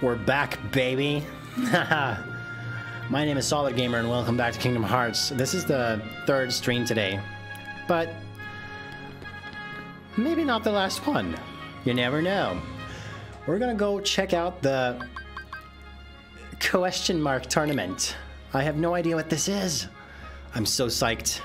We're back, baby. My name is Solid Gamer, and welcome back to Kingdom Hearts. This is the third stream today, but maybe not the last one. You never know. We're gonna go check out the question mark tournament. I have no idea what this is. I'm so psyched.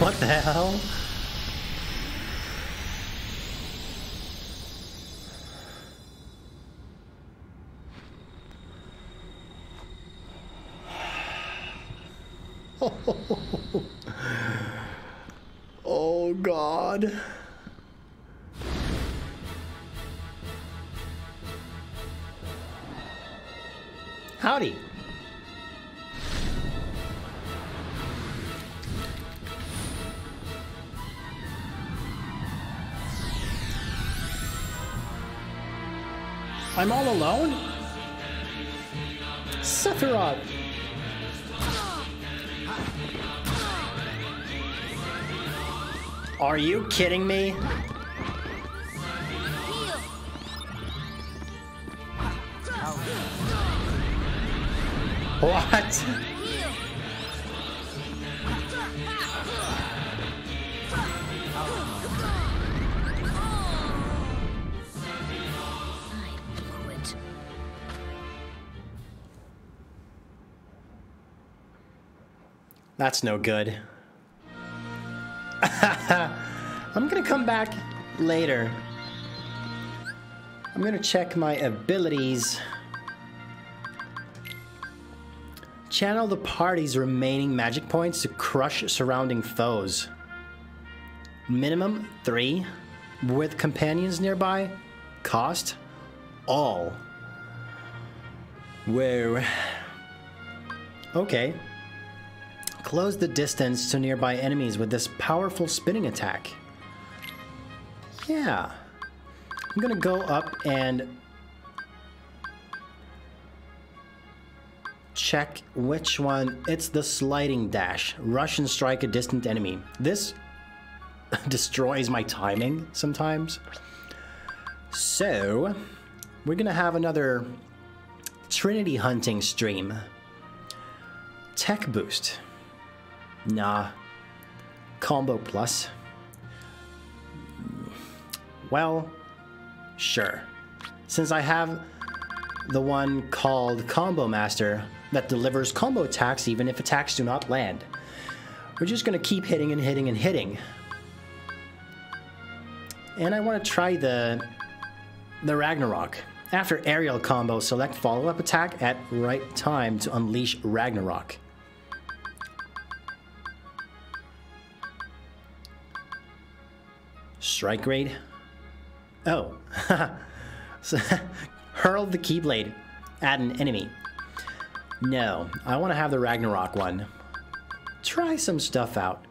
What the hell? Oh God. Howdy. I'm all alone? Sephiroth! Are you kidding me? What? That's no good. I'm gonna come back later. I'm gonna check my abilities. Channel the party's remaining magic points to crush surrounding foes. Minimum 3. With companions nearby. Cost all. Whoa. Okay. Close the distance to nearby enemies with this powerful spinning attack. Yeah. I'm gonna go up and check which one. It's the sliding dash. Rush and strike a distant enemy. This destroys my timing sometimes. So, we're gonna have another Trinity Hunting stream. Tech boost. Nah. Combo plus. Well, sure. Since I have the one called Combo Master that delivers combo attacks even if attacks do not land. We're just gonna keep hitting and hitting and hitting. And I want to try the Ragnarok. After aerial combo, select follow-up attack at right time to unleash Ragnarok. Strike grade? Oh. So, hurl the Keyblade at an enemy. No, I want to have the Ragnarok one. Try some stuff out.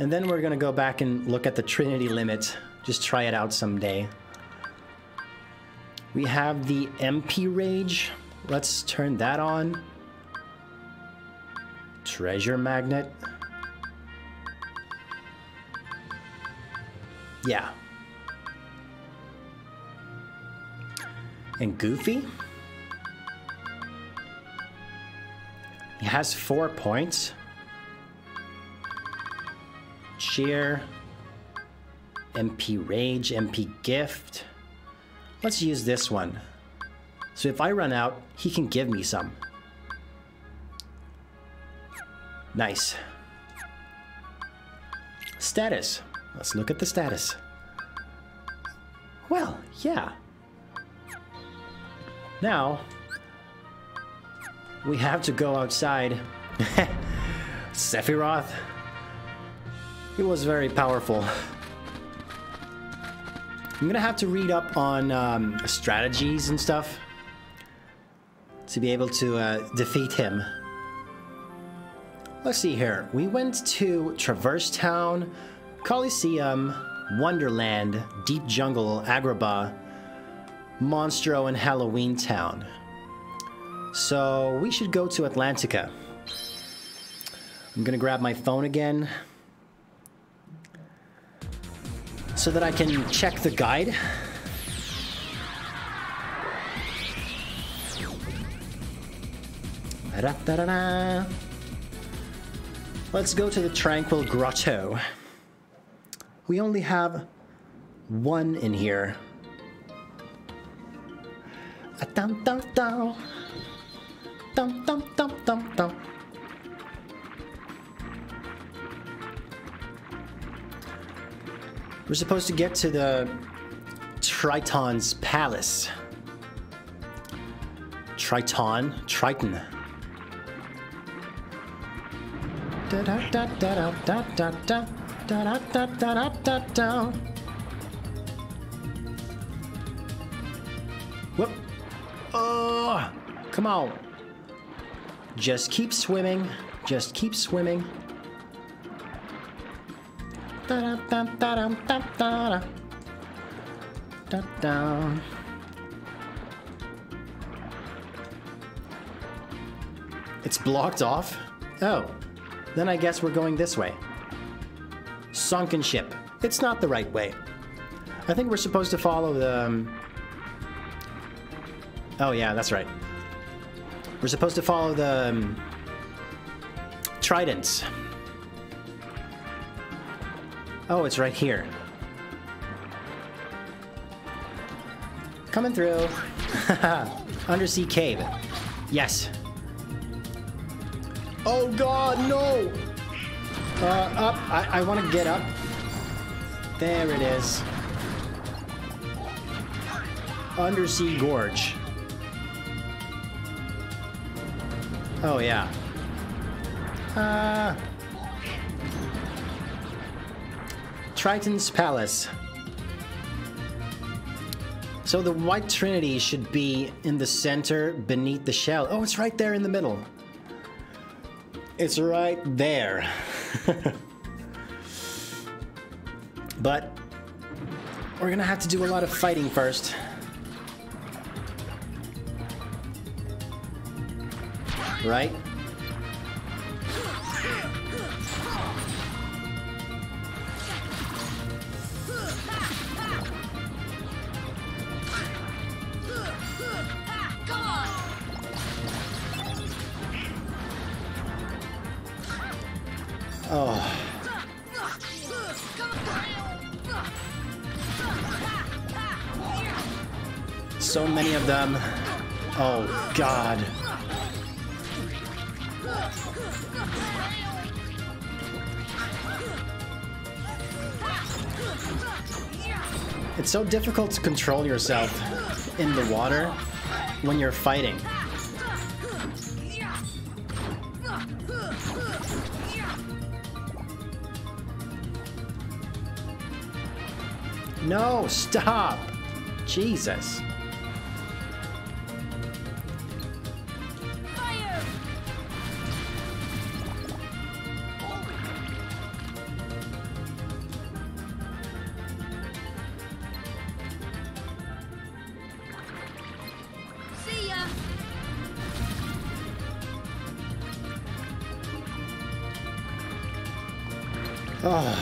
And then we're going to go back and look at the Trinity limit. Just try it out someday. We have the MP Rage. Let's turn that on. Treasure Magnet. Yeah. And Goofy? He has 4 points. Cheer. MP Rage, MP Gift. Let's use this one. So if I run out, he can give me some. Nice. Status. Let's look at the status. Well, yeah. Now, we have to go outside. Sephiroth. He was very powerful. I'm gonna have to read up on strategies and stuff to be able to defeat him. Let's see here. We went to Traverse Town, Coliseum, Wonderland, Deep Jungle, Agrabah, Monstro, and Halloween Town. So we should go to Atlantica. I'm gonna grab my phone again so that I can check the guide. Let's go to the Tranquil Grotto. We only have one in here. We're supposed to get to the Triton's Palace. Triton. Whoop. Oh, come on. Just keep swimming. Just keep swimming. It's blocked off? Oh. Then I guess we're going this way. Sunken ship. It's not the right way. I think we're supposed to follow the... Oh yeah, that's right. We're supposed to follow the... tridents. Oh, it's right here. Coming through. Undersea Cave. Yes. Oh god, no! Up. I want to get up. There it is. Undersea Gorge. Oh, yeah. Triton's Palace. So the White Trinity should be in the center beneath the shell. Oh, it's right there in the middle. It's right there. But we're gonna have to do a lot of fighting first. Right? Oh. So many of them. Oh, God. It's so difficult to control yourself in the water when you're fighting. No, stop! Jesus. Fire. See ya. Oh,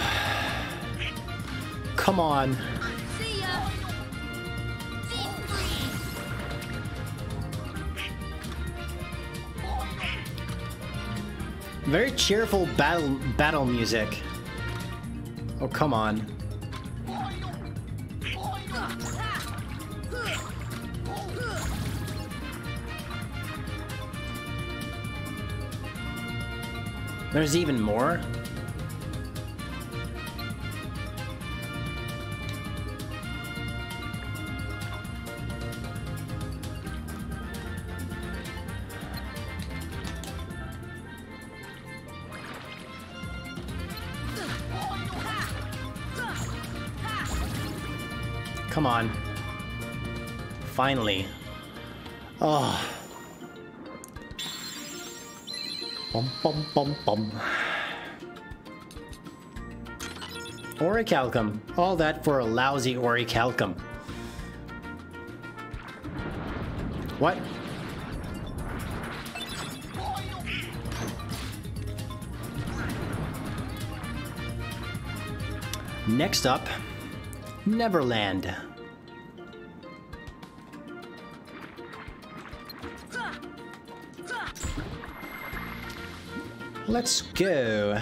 come on. Very cheerful battle music. Oh, come on. There's even more. Come on. Finally. Oh. Bum, bum, bum, bum. Orichalcum. All that for a lousy Orichalcum. What? Next up, Neverland. Let's go.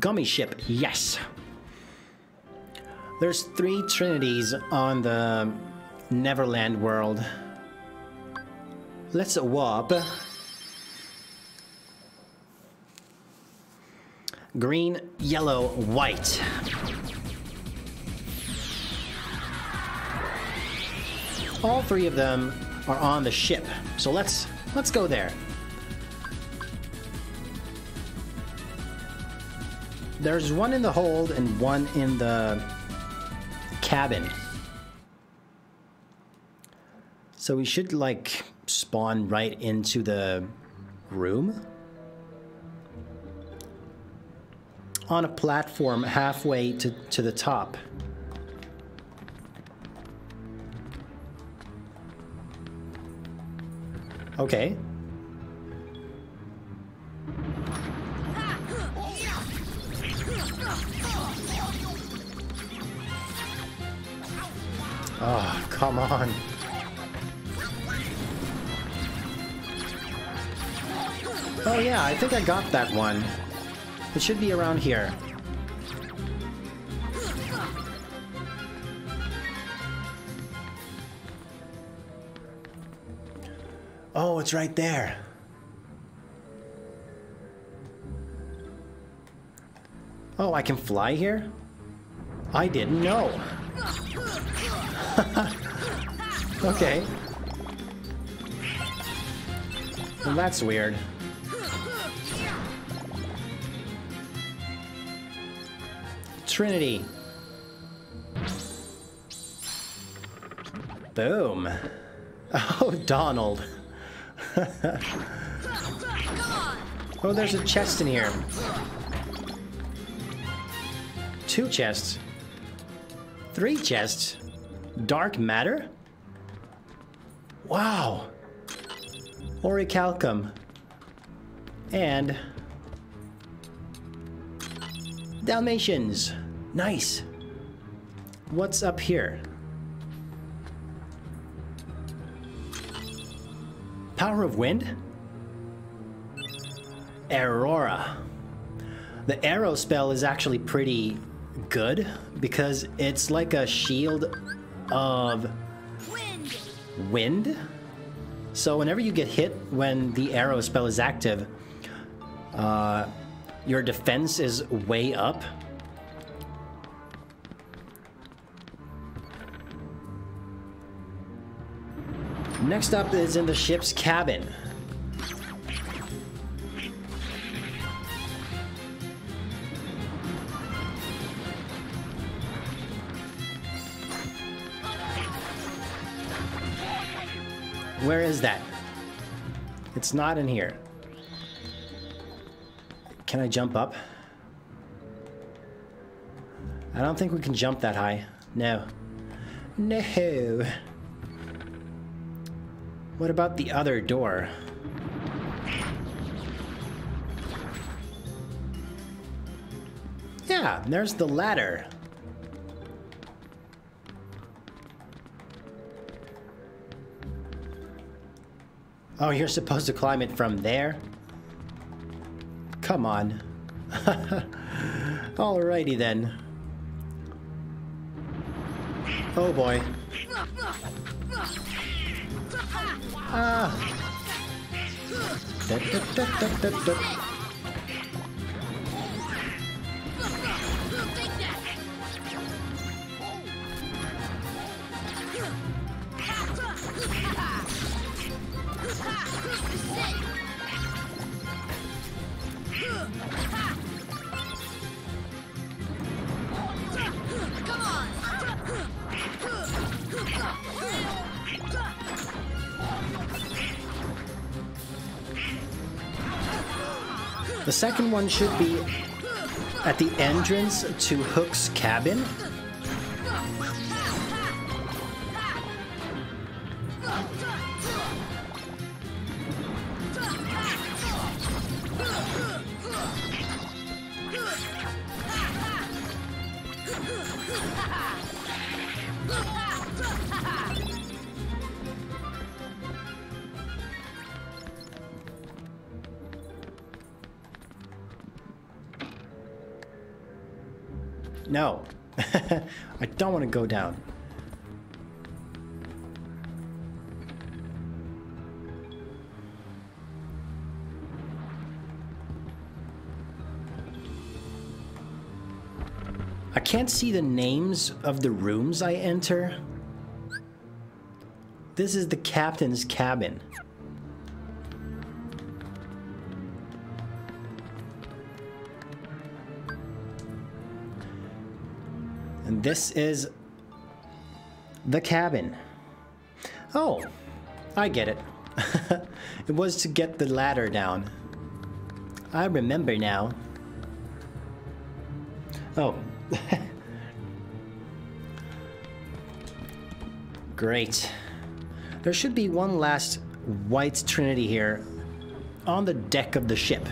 Gummy Ship, yes. There's three trinities on the Neverland world. Let's warp. Green, yellow, white. All three of them are on the ship, so let's go there. There's one in the hold and one in the cabin. So we should like spawn right into the room. On a platform halfway to the top. Okay. Oh, come on. Oh yeah, I think I got that one. It should be around here. Oh, it's right there. Oh, I can fly here? I didn't know. Okay. Well, that's weird. Trinity. Boom. Oh, Donald. Oh, there's a chest in here. Two chests. Three chests. Dark Matter? Wow. Orichalcum. And Dalmatians. Nice. What's up here? Power of wind? Aurora. The Aero spell is actually pretty good because it's like a shield of wind. So whenever you get hit when the Aero spell is active, your defense is way up. Next up is in the ship's cabin. Where is that? It's not in here. Can I jump up? I don't think we can jump that high. No. No. What about the other door? Yeah, there's the ladder. Oh, you're supposed to climb it from there? Come on. Alrighty then. Oh boy. Ah. Da, da, da, da, da, da. The second one should be at the entrance to Hook's Cabin. No. I don't want to go down. I can't see the names of the rooms I enter. This is the captain's cabin. And this is the cabin. Oh, I get it. It was to get the ladder down. I remember now. Oh. Great. There should be one last white trinity here on the deck of the ship.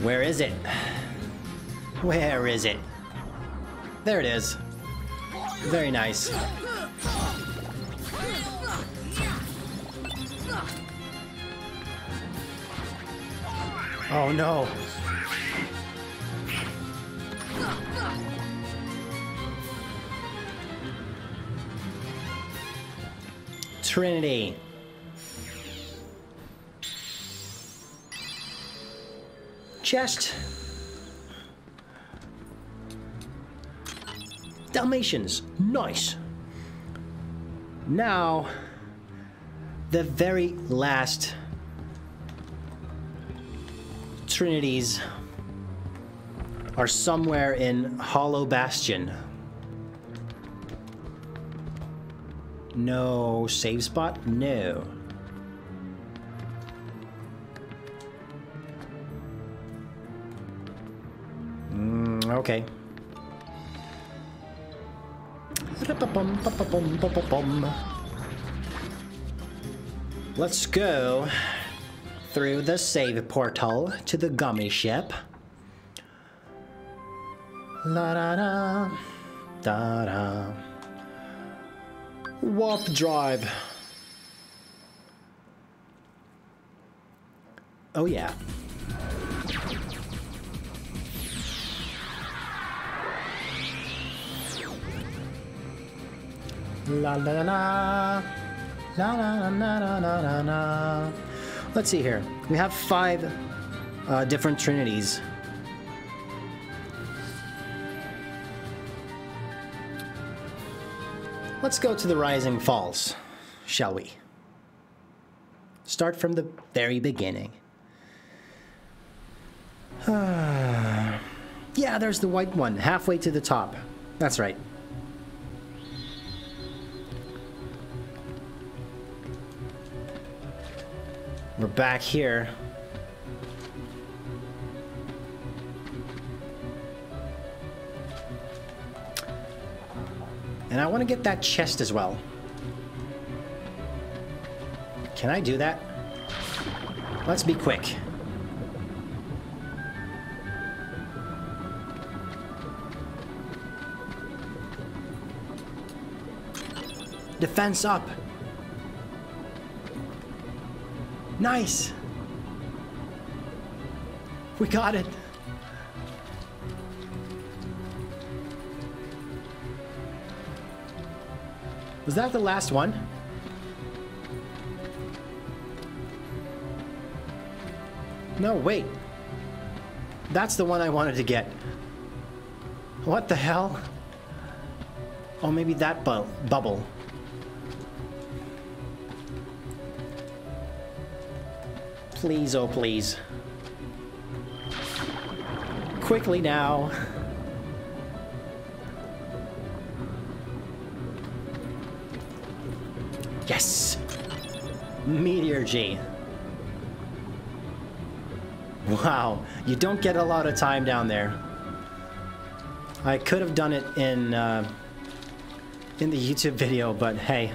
Where is it? Where is it? There it is. Very nice. Oh no. Trinity. Chest. Dalmatians. Nice. Now, the very last trinities are somewhere in Hollow Bastion. No save spot? No. Okay. Let's go through the save portal to the gummy ship. La da da da da. Warp drive. Oh yeah. La la la la la la la la la la. Let's see here. We have 5 different trinities. Let's go to the Rising Falls, shall we? Start from the very beginning. Yeah, there's the white one, halfway to the top. That's right. We're back here. And I want to get that chest as well. Can I do that? Let's be quick. Defense up. Nice! We got it! Was that the last one? No, wait. That's the one I wanted to get. What the hell? Oh, maybe that bubble. Please, oh please. Quickly now. Yes! Meteor G. Wow, you don't get a lot of time down there. I could have done it in the YouTube video, but hey,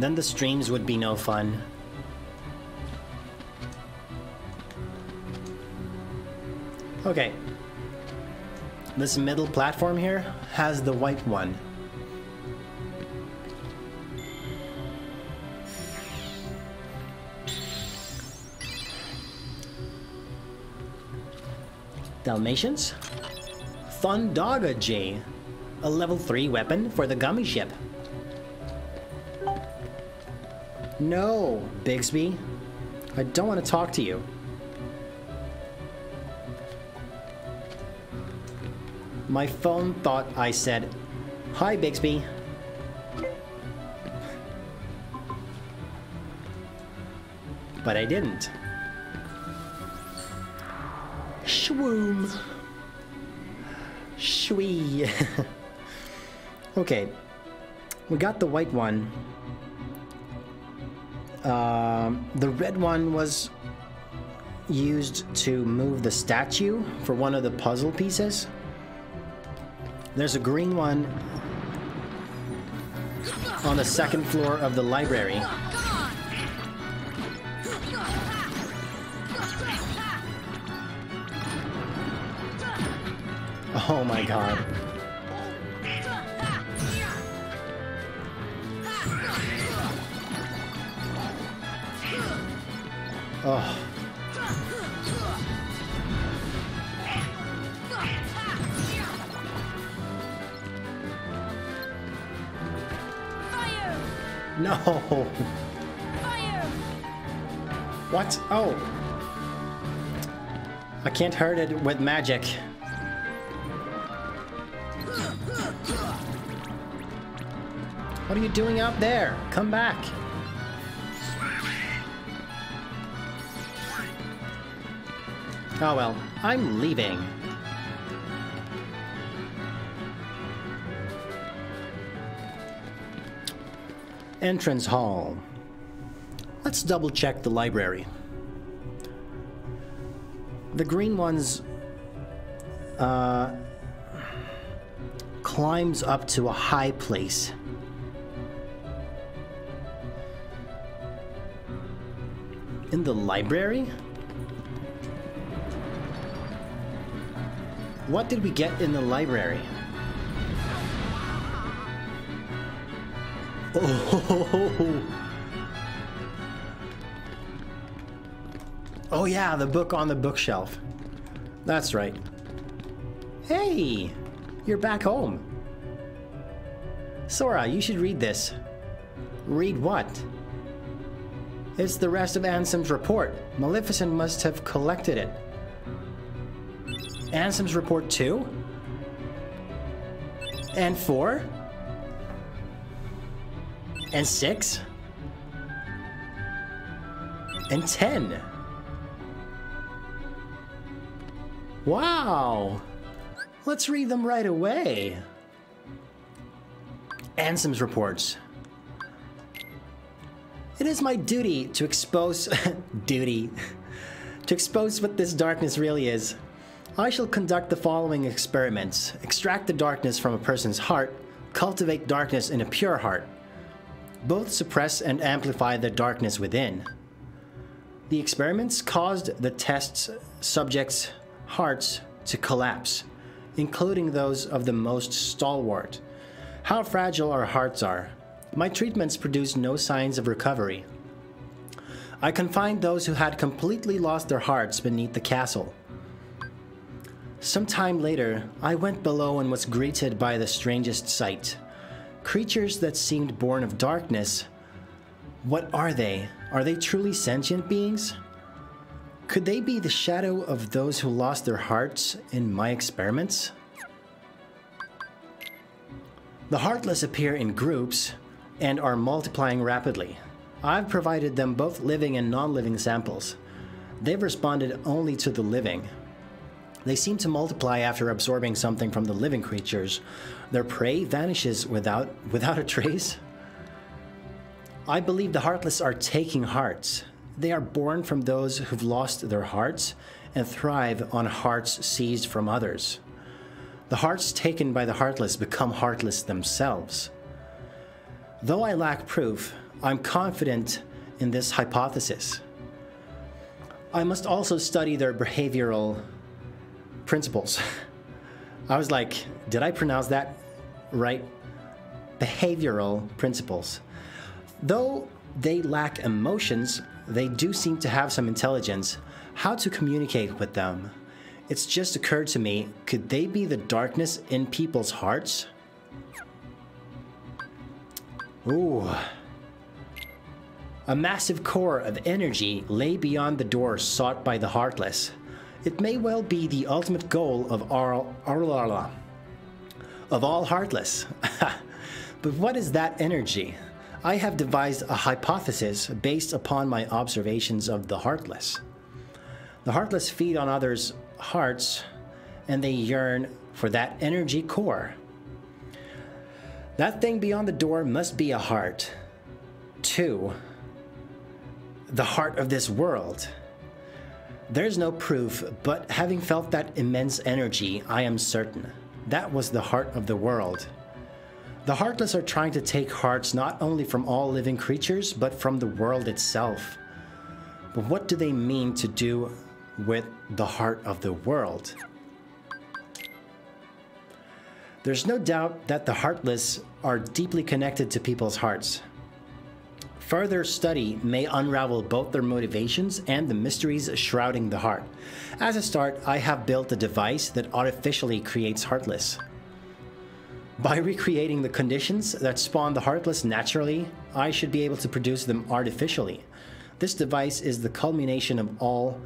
Then the streams would be no fun. Okay. This middle platform here has the white one. Dalmatians? Thundaga J, a level 3 weapon for the Gummy Ship. No, Bixby. I don't want to talk to you. My phone thought I said, "Hi, Bixby." But I didn't. Shwoom. Shwee. Okay. We got the white one. The red one was used to move the statue for one of the puzzle pieces. There's a green one on the second floor of the library. Oh my god. Oh. No! Fire. What? Oh! I can't hurt it with magic. What are you doing out there? Come back! Oh well, I'm leaving. Entrance hall. Let's double check the library. The green one's climbs up to a high place. In the library? What did we get in the library? Oh. Oh yeah, the book on the bookshelf. That's right. Hey, you're back home. Sora, you should read this. Read what? It's the rest of Ansem's report. Maleficent must have collected it. Ansem's report 2? And 4? And 6? And 10? Wow! Let's read them right away. Ansem's reports. It is my duty to expose... to expose what this darkness really is. I shall conduct the following experiments. Extract the darkness from a person's heart. Cultivate darkness in a pure heart. Both suppress and amplify the darkness within. The experiments caused the test's subjects' hearts to collapse, including those of the most stalwart. How fragile our hearts are. My treatments produced no signs of recovery. I confined those who had completely lost their hearts beneath the castle. Some time later, I went below and was greeted by the strangest sight. Creatures that seemed born of darkness. What are they? Are they truly sentient beings? Could they be the shadow of those who lost their hearts in my experiments? The Heartless appear in groups and are multiplying rapidly. I've provided them both living and non-living samples. They've responded only to the living. They seem to multiply after absorbing something from the living creatures. Their prey vanishes without a trace. I believe the Heartless are taking hearts. They are born from those who've lost their hearts and thrive on hearts seized from others. The hearts taken by the Heartless become heartless themselves. Though I lack proof, I'm confident in this hypothesis. I must also study their behavioral principles. I was like, did I pronounce that right? Behavioral principles. Though they lack emotions, they do seem to have some intelligence. How to communicate with them? It's just occurred to me, could they be the darkness in people's hearts? Ooh. A massive core of energy lay beyond the door sought by the Heartless. It may well be the ultimate goal of all Heartless. But what is that energy? I have devised a hypothesis based upon my observations of the Heartless. The Heartless feed on others' hearts, and they yearn for that energy core. That thing beyond the door must be a heart. 2. The heart of this world. There's no proof, but having felt that immense energy, I am certain. That was the heart of the world. The Heartless are trying to take hearts not only from all living creatures, but from the world itself. But what do they mean to do with the heart of the world? There's no doubt that the Heartless are deeply connected to people's hearts. Further study may unravel both their motivations and the mysteries shrouding the heart. As a start, I have built a device that artificially creates Heartless. By recreating the conditions that spawn the Heartless naturally, I should be able to produce them artificially. This device is the culmination of all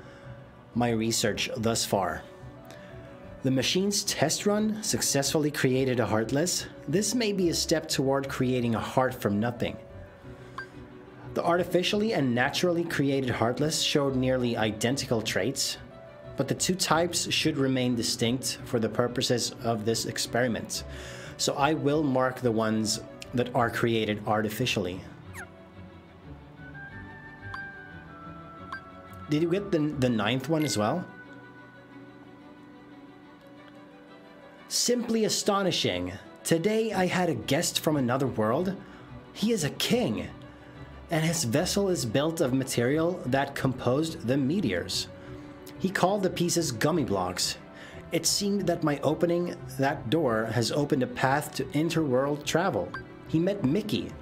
my research thus far. The machine's test run successfully created a Heartless. This may be a step toward creating a heart from nothing. The artificially and naturally created Heartless showed nearly identical traits, but the two types should remain distinct for the purposes of this experiment. So I will mark the ones that are created artificially. Did you get the ninth one as well? Simply astonishing. Today I had a guest from another world. He is a king, and his vessel is built of material that composed the meteors. He called the pieces gummy blocks. It seemed that my opening that door has opened a path to interworld travel. He met Mickey.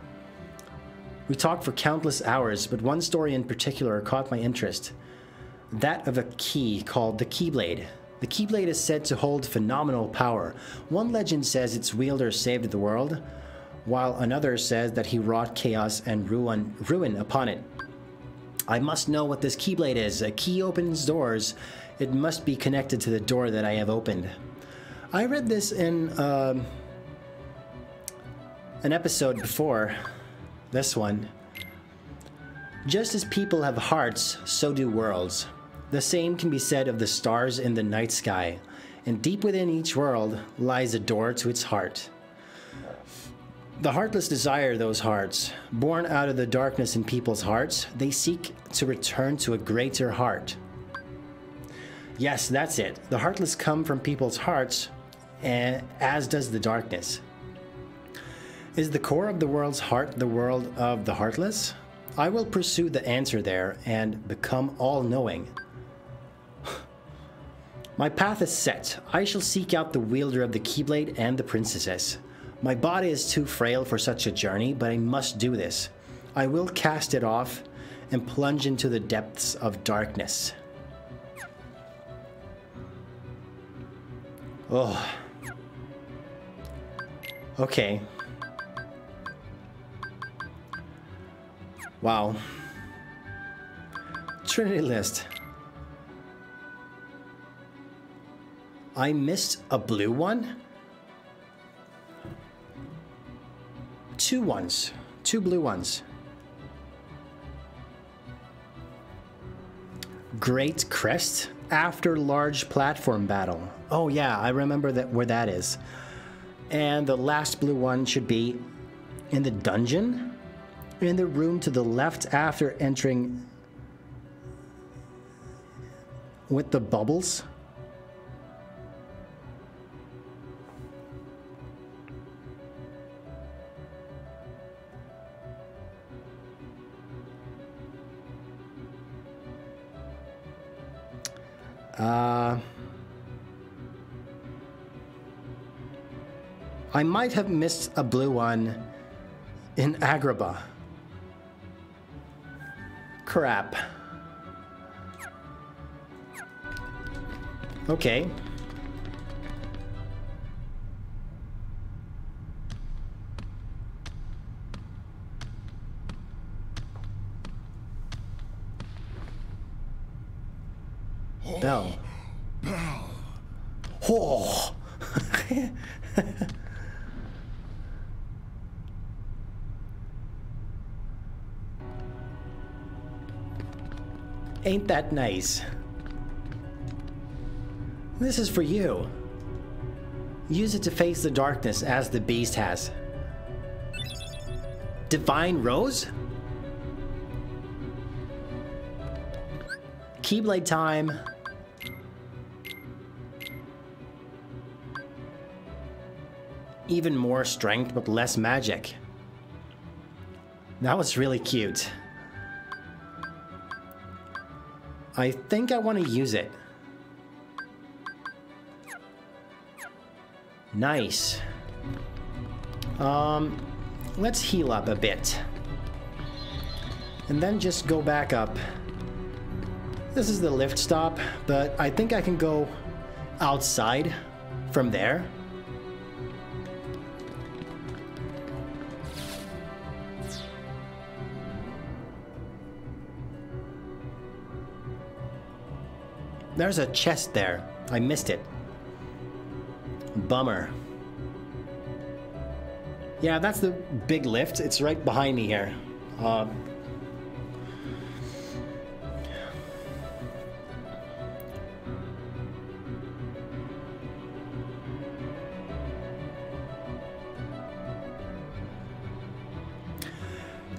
We talked for countless hours, but one story in particular caught my interest. That of a key called the Keyblade. The Keyblade is said to hold phenomenal power. One legend says its wielder saved the world, while another says that he wrought chaos and ruin upon it. I must know what this Keyblade is. A key opens doors. It must be connected to the door that I have opened. I read this in an episode before this one. Just as people have hearts, so do worlds. The same can be said of the stars in the night sky, and deep within each world lies a door to its heart. The Heartless desire those hearts. Born out of the darkness in people's hearts, they seek to return to a greater heart. Yes, that's it. The Heartless come from people's hearts, as does the darkness. Is the core of the world's heart the world of the Heartless? I will pursue the answer there and become all-knowing. My path is set. I shall seek out the wielder of the Keyblade and the princesses. My body is too frail for such a journey, but I must do this. I will cast it off and plunge into the depths of darkness. Oh. Okay. Wow. Trinity list. I missed a blue one? 2 ones. 2 blue ones. Great Crest after large platform battle. Oh yeah, I remember that where that is. And the last blue one should be in the dungeon? In the room to the left after entering with the bubbles. I might have missed a blue one in Agrabah. Crap. Okay. Bell. Bell. Oh. Ain't that nice? This is for you. Use it to face the darkness as the beast has. Divine Rose? Keyblade time. Even more strength but less magic. That was really cute. I think I want to use it. Nice. Let's heal up a bit. And then just go back up. This is the lift stop, but I think I can go outside from there. There's a chest there. I missed it. Bummer. Yeah, that's the big lift. It's right behind me here.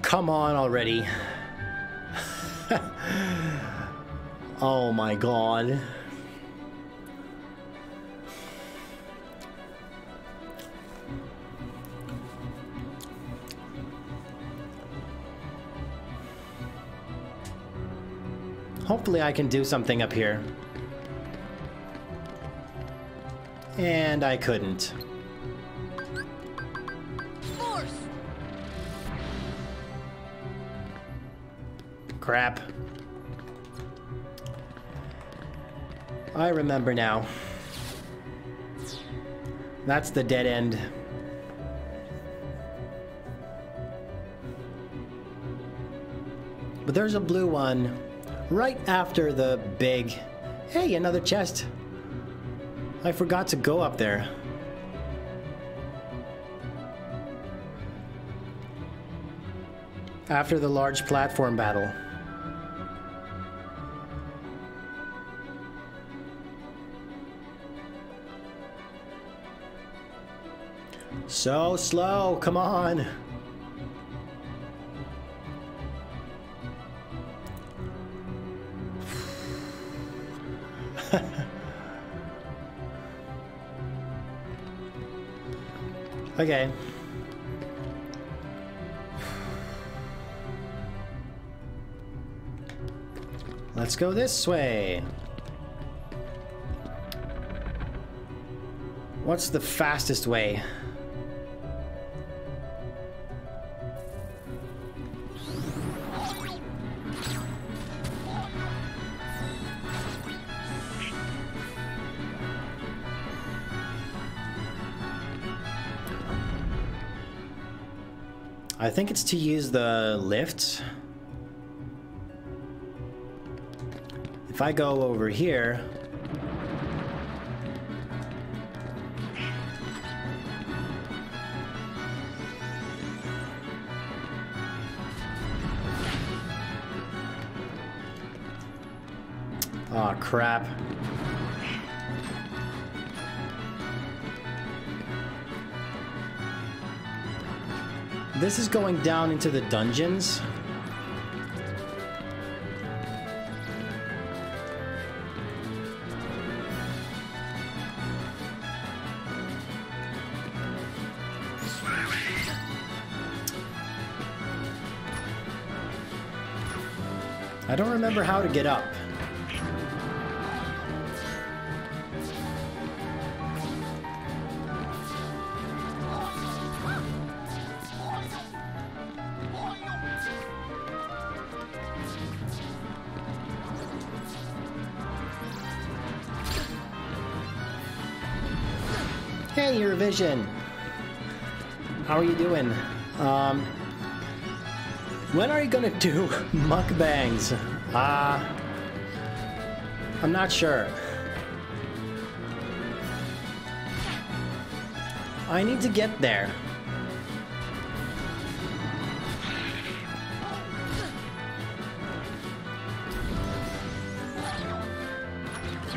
Come on already. Oh my god. Hopefully I can do something up here. And I couldn't. Force. Crap. I remember now. That's the dead end. But there's a blue one right after the big... Hey, another chest. I forgot to go up there. After the large platform battle. So slow, come on. Okay. Let's go this way. What's the fastest way? I think it's to use the lift. If I go over here... Aw, crap. This is going down into the dungeons. I don't remember how to get up. Hey, Eurovision! How are you doing? When are you gonna do mukbangs? I'm not sure. I need to get there.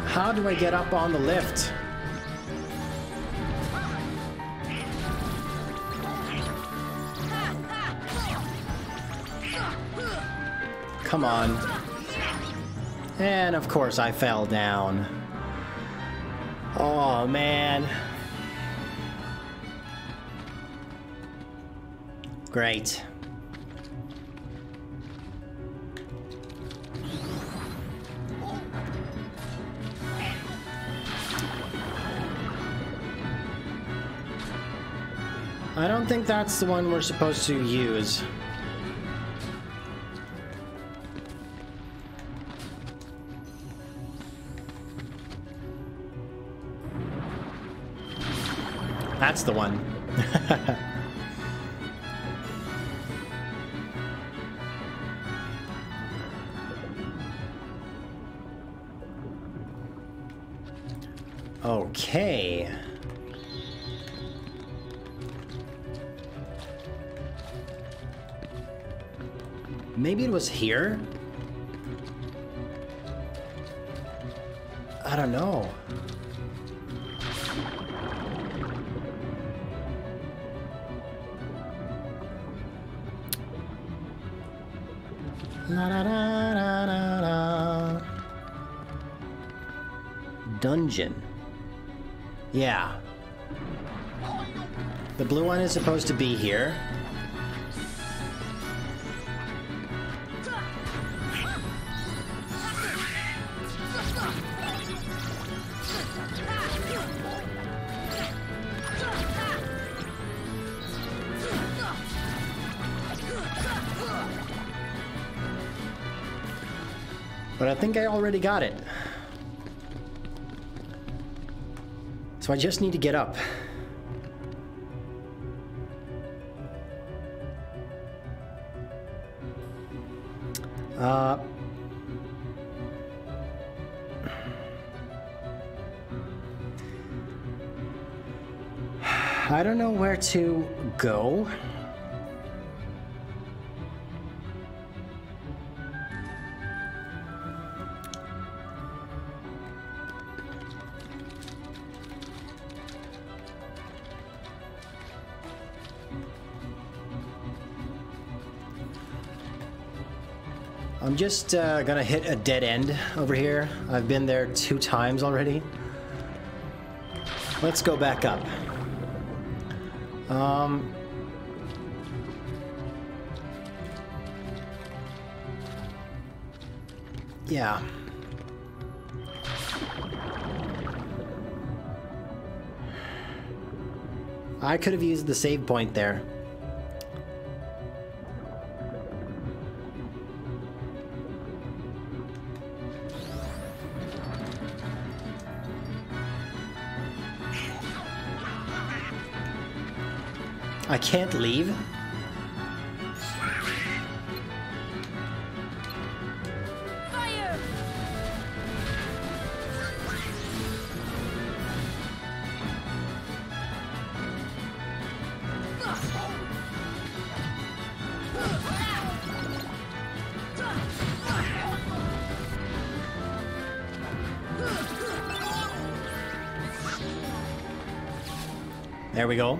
How do I get up on the lift? Come on. And of course I fell down. Oh man. Great. I don't think that's the one we're supposed to use. That's the one. Okay. Maybe it was here? I don't know. Da, da, da, da, da, da. Dungeon. Yeah. The blue one is supposed to be here. But I think I already got it. So I just need to get up. I don't know where to go. I'm just gonna hit a dead end over here. I've been there 2 times already. Let's go back up. Yeah. I could have used the save point there. I can't leave. Fire. There we go.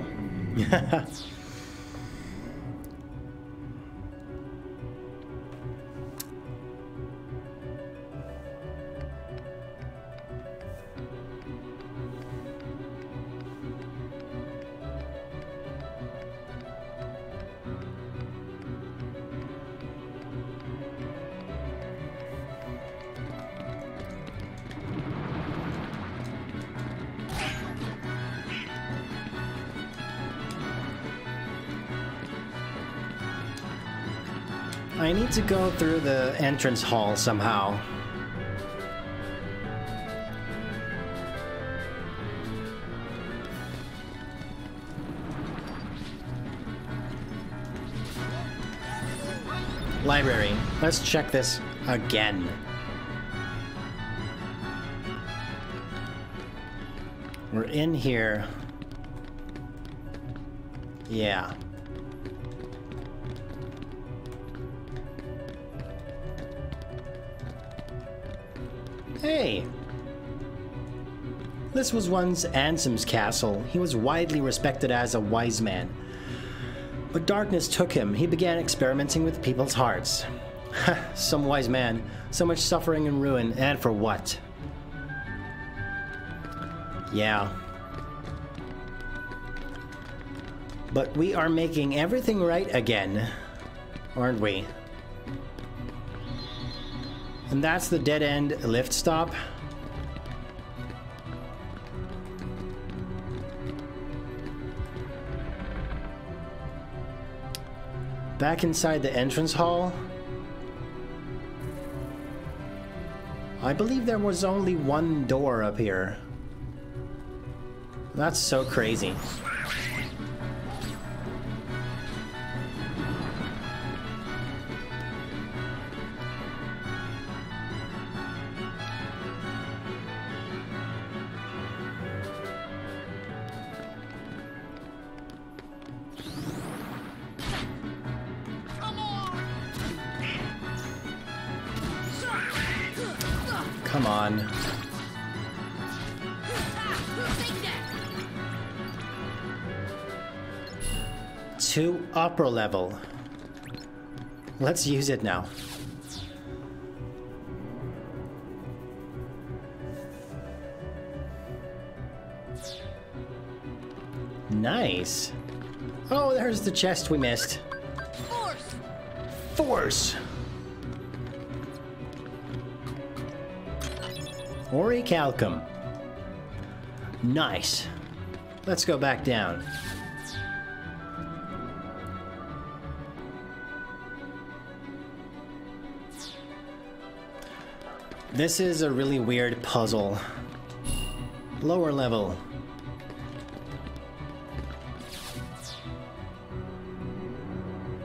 I need to go through the entrance hall somehow. Library. Let's check this again. We're in here. Yeah. Hey! This was once Ansem's castle. He was widely respected as a wise man. But darkness took him. He began experimenting with people's hearts. Some wise man. So much suffering and ruin. And for what? Yeah. But we are making everything right again, aren't we? And that's the dead-end lift stop. Back inside the entrance hall. I believe there was only one door up here. That's so crazy. To upper level. Let's use it now. Nice. Oh, there's the chest we missed. Force. Force. Orichalcum. Nice. Let's go back down. This is a really weird puzzle. Lower level.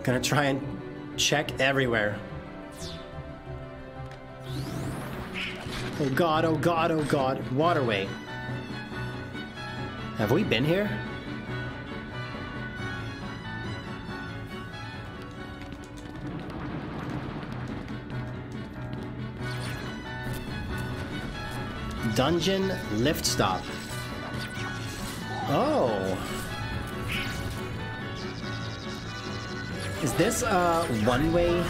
Gonna try and check everywhere. Oh god, oh god, oh god. Waterway. Have we been here? Dungeon lift stop. Oh. Is this a one-way?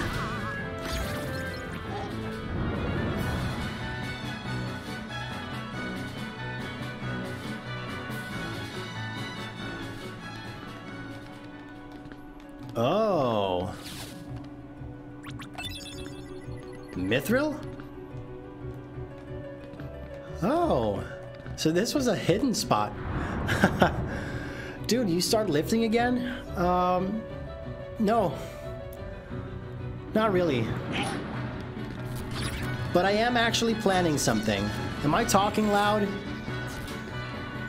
Oh. Mithril? Oh, so this was a hidden spot. Dude, you start lifting again? No. Not really. But I am actually planning something. Am I talking loud?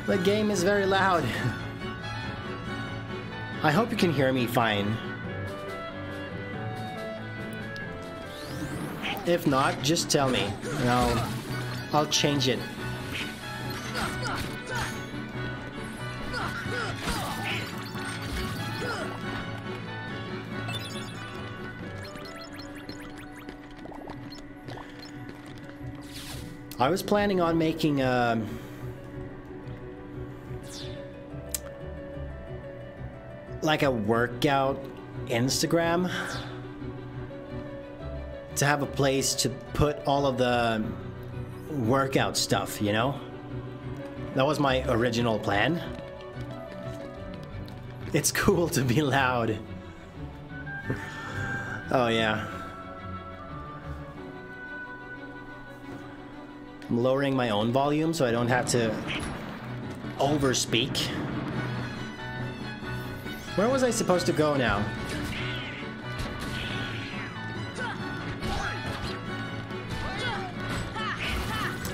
The game is very loud. I hope you can hear me fine. If not, just tell me. No. I'll change it. I was planning on making like a workout Instagram to have a place to put all of the workout stuff, you know? That was my original plan. It's cool to be loud. Oh yeah. I'm lowering my own volume so I don't have to overspeak. Where was I supposed to go now?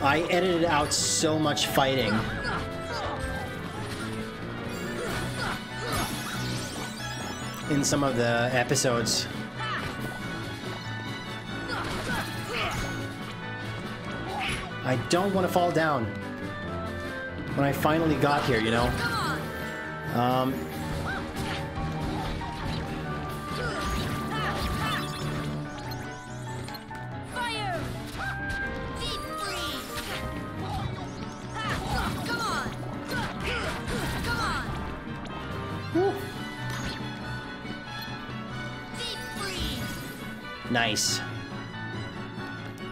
I edited out so much fighting. In some of the episodes. I don't want to fall down when I finally got here, you know? Nice.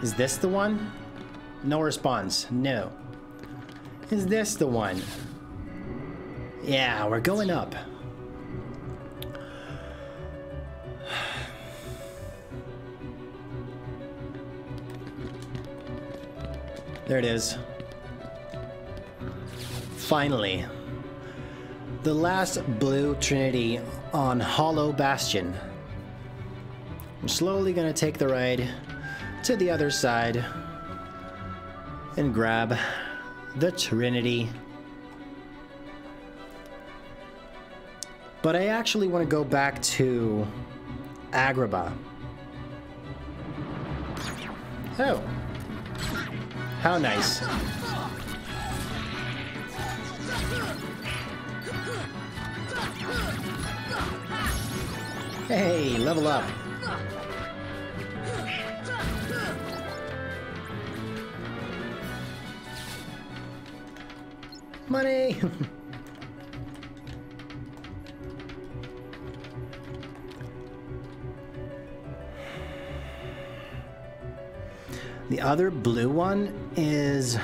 Is this the one? No response. No. Is this the one? Yeah, we're going up. There it is. Finally. The last blue Trinity on Hollow Bastion. I'm slowly gonna take the ride to the other side and grab the Trinity. But I actually want to go back to Agrabah. Oh, how nice. Hey, level up. Money! The other blue one is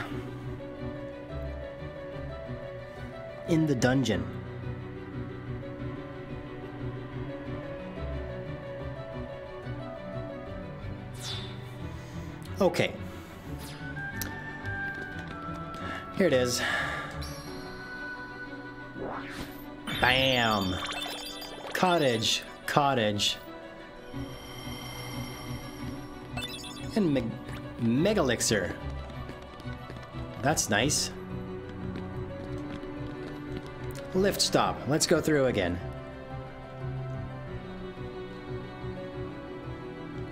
in the dungeon. Okay. Here it is. Bam! Cottage, cottage. And Megalixir. That's nice. Lift stop. Let's go through again.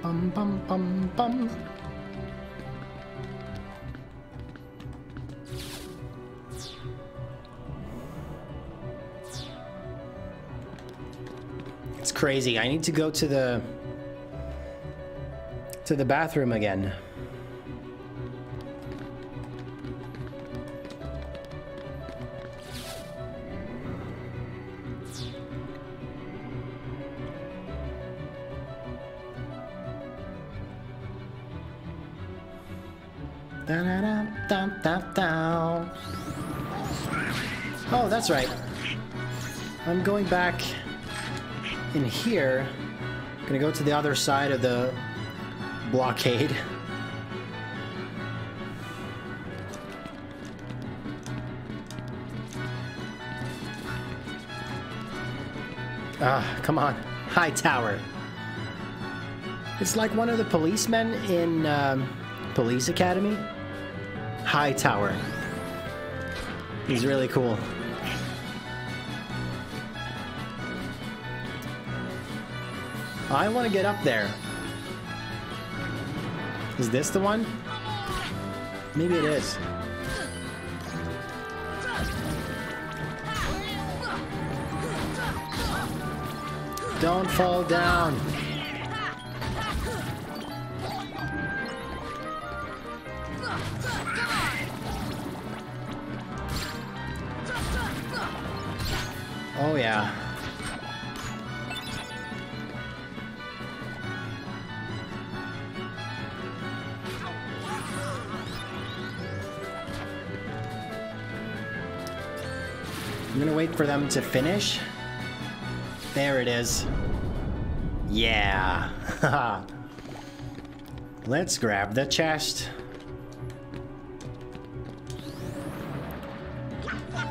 Bum bum bum bum. Crazy. I need to go to the bathroom again. Oh, that's right. I'm going back in here. I'm gonna go to the other side of the blockade. Ah, come on. High Tower. It's like one of the policemen in Police Academy. High Tower. He's really cool. I want to get up there. Is this the one? Maybe it is. Don't fall down. Oh yeah. I'm gonna wait for them to finish. There it is. Yeah. Let's grab the chest.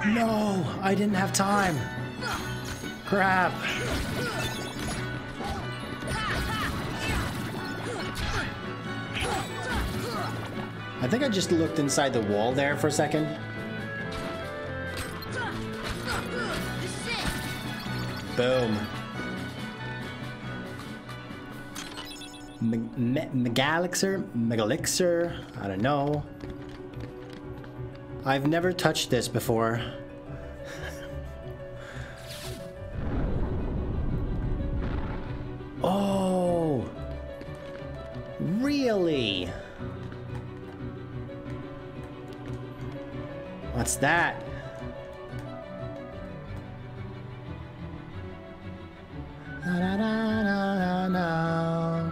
No, I didn't have time. Crap. I think I just looked inside the wall there for a second. Boom. Megalixir? I don't know. I've never touched this before. Oh, really? What's that? Na, na, na, na, na, na.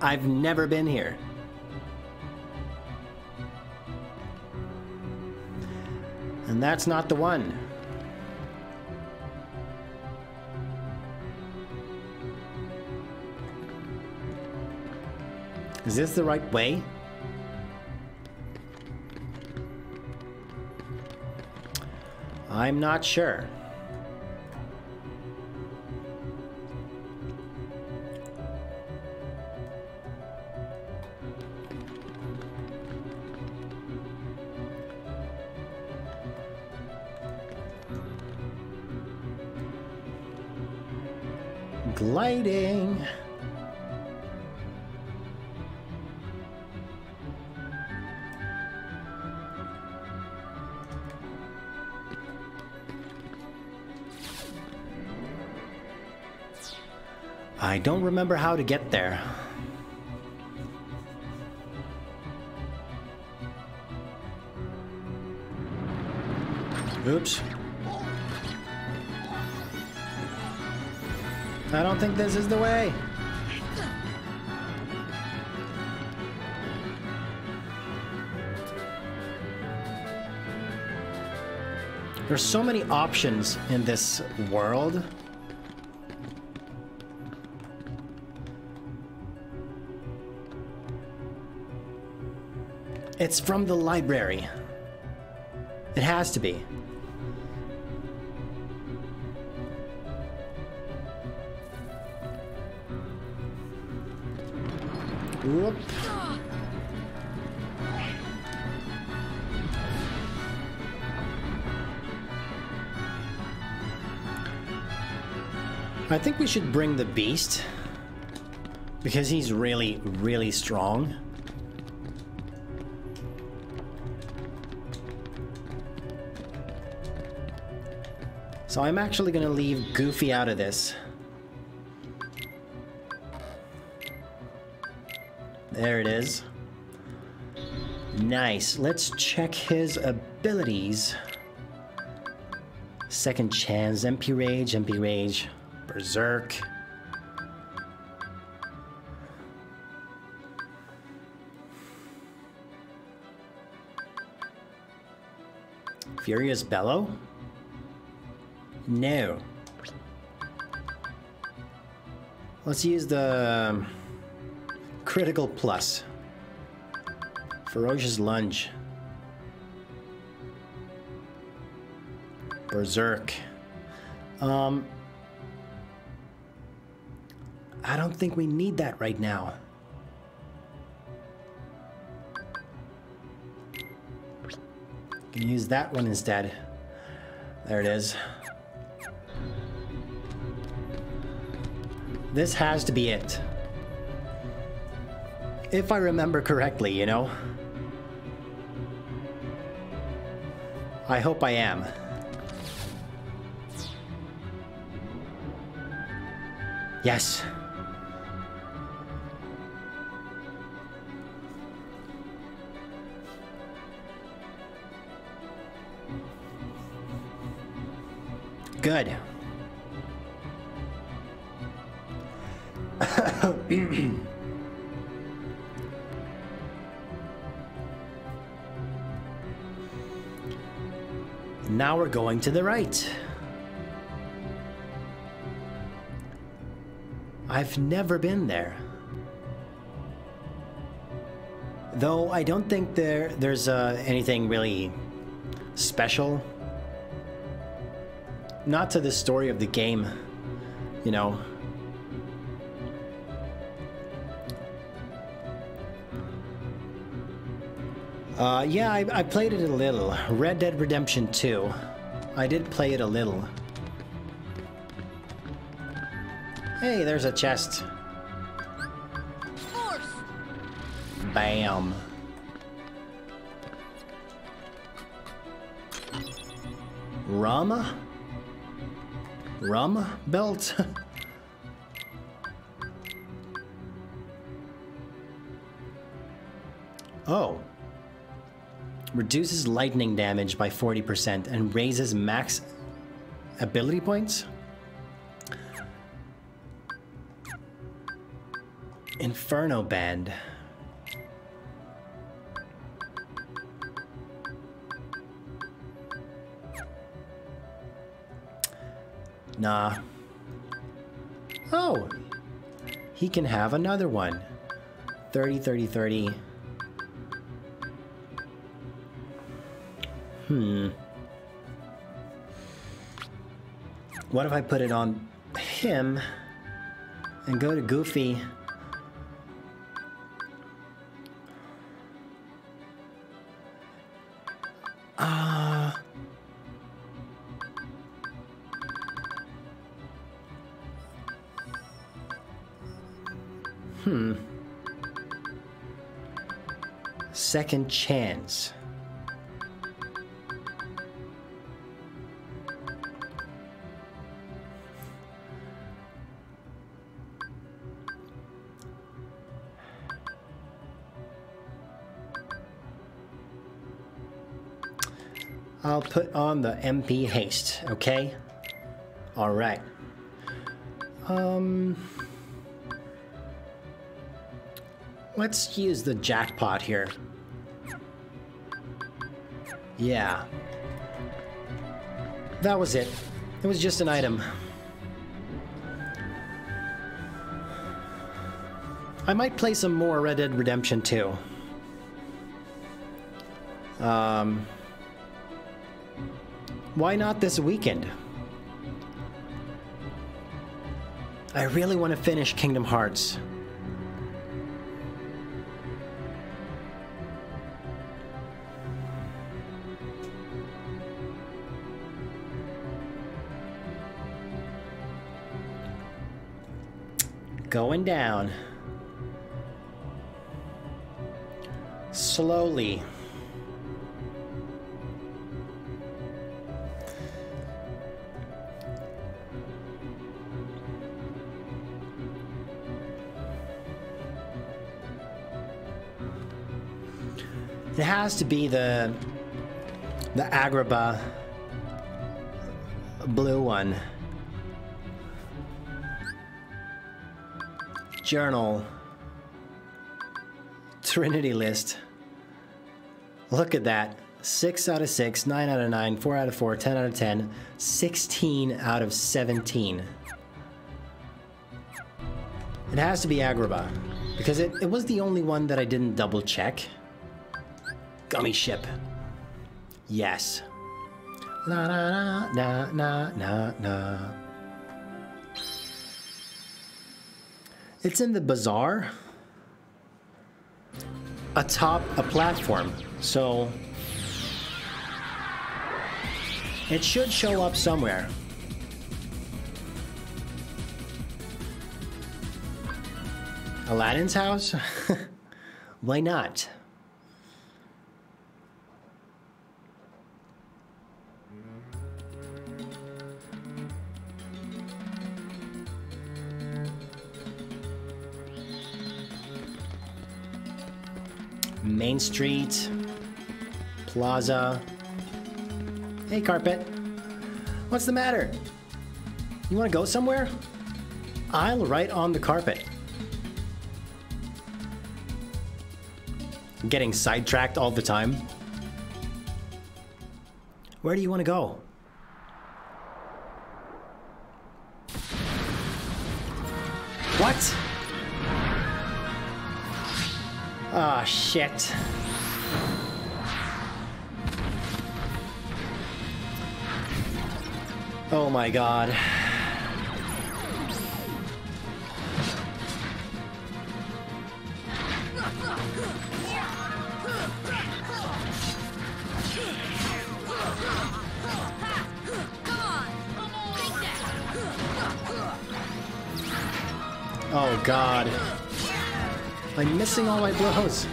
I've never been here. And that's not the one. Is this the right way? I'm not sure. Gliding. I don't remember how to get there. Oops. I don't think this is the way. There's so many options in this world. It's from the library. It has to be. Whoop. I think we should bring the beast because he's really, really strong. So I'm actually gonna leave Goofy out of this. There it is. Nice. Let's check his abilities. Second chance. MP Rage, Berserk. Furious Bellow? No. Let's use the... Critical plus. Ferocious Lunge. Berserk. I don't think we need that right now. Can use that one instead. There it is. This has to be it. If I remember correctly, you know. I hope I am. Yes. Good. Now we're going to the right. I've never been there. Though I don't think there's anything really special. Not to the story of the game, you know. Yeah, I played it a little. Red Dead Redemption 2. I did play it a little. Hey, there's a chest. Force. Bam. Rum belt. Oh. Reduces lightning damage by 40% and raises max ability points. Inferno Band. Nah. Oh! He can have another one. 30, 30, 30. Hmm. What if I put it on him and go to Goofy? Second chance. I'll put on the MP haste, okay? All right. Let's use the jackpot here. Yeah. That was it. It was just an item. I might play some more Red Dead Redemption 2. Why not this weekend? I really want to finish Kingdom Hearts. Going down. Slowly. It has to be the Agrabah blue one. Journal. Trinity list. Look at that. 6 out of 6, 9 out of 9, 4 out of 4, 10 out of 10, 16 out of 17. It has to be Agrabah because it was the only one that I didn't double check. Gummy Ship. Yes. Na na na na na na. It's in the bazaar, atop a platform, so it should show up somewhere. Aladdin's house? Why not? Main Street, Plaza. Hey, Carpet. What's the matter? You want to go somewhere? I'll write on the carpet. I'm getting sidetracked all the time. Where do you want to go? What? Ah, shit. Oh my god. Come on. Take that. Oh god. I'm missing all my blows.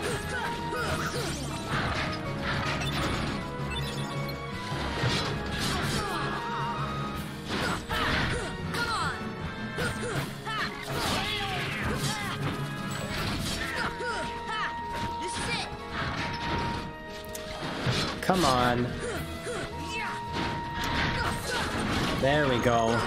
Come on. There we go.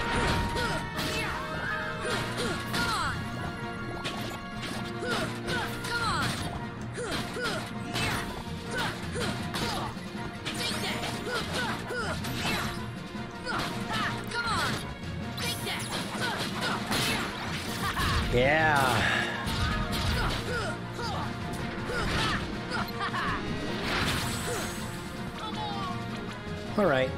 Yeah. All right.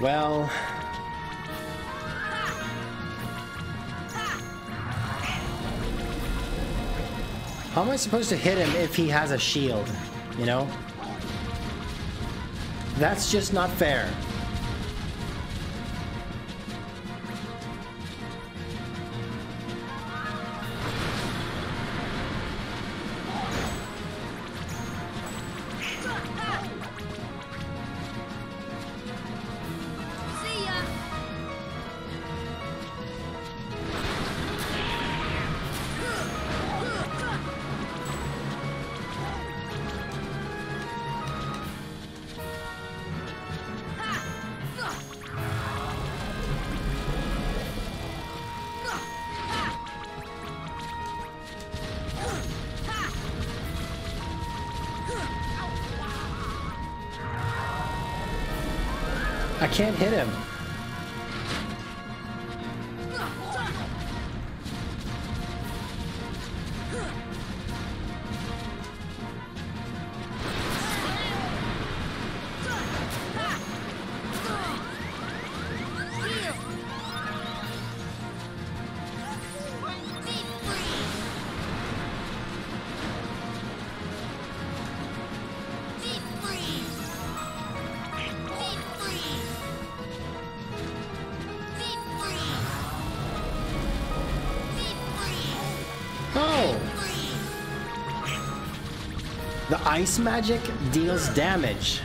Well, how am I supposed to hit him if he has a shield? You know? That's just not fair. I can't hit him. The ice magic deals damage.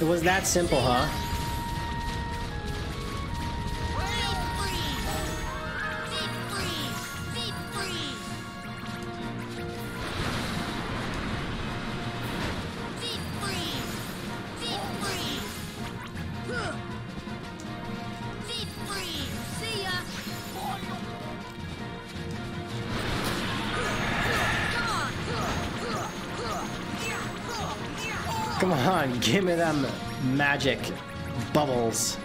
It was that simple, huh? Come on, give me them magic bubbles.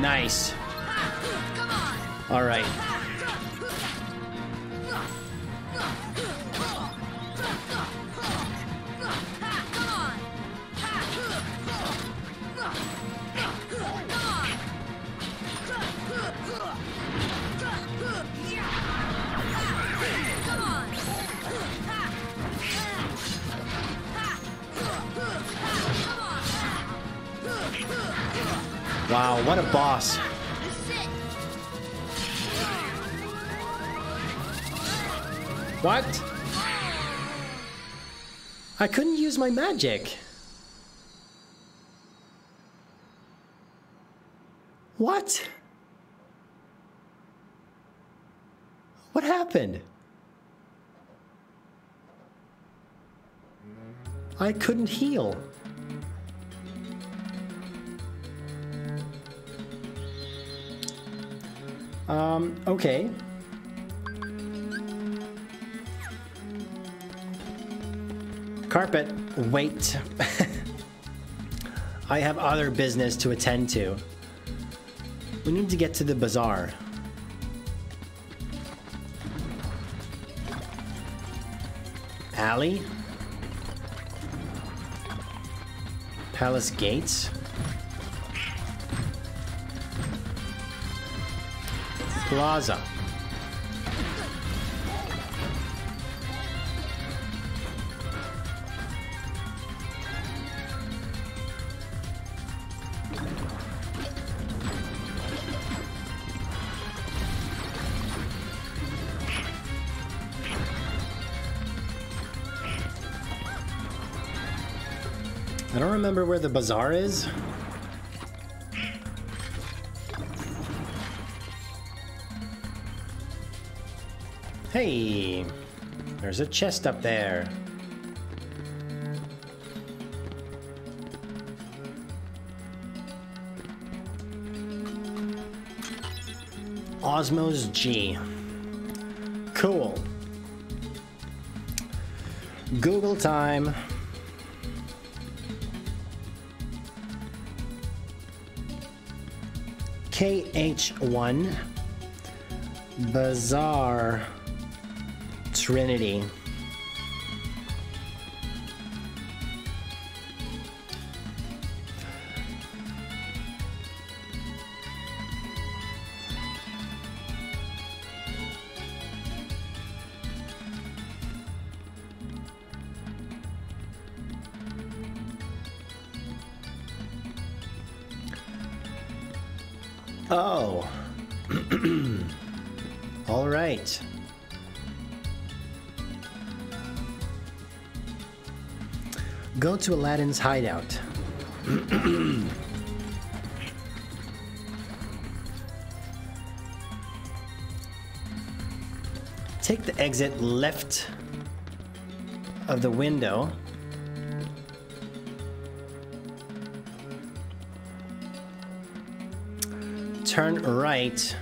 Nice. All right. Wow, what a boss. What? I couldn't use my magic. What? What happened? I couldn't heal. Okay. Carpet, wait. I have other business to attend to. We need to get to the bazaar. Alley? Palace gates? Plaza. I don't remember where the bazaar is. Hey, there's a chest up there. Osmos G. Cool. Google time. KH1. Bazaar. Trinity. Oh. All right. Go to Aladdin's hideout. Take the exit left of the window. Turn right.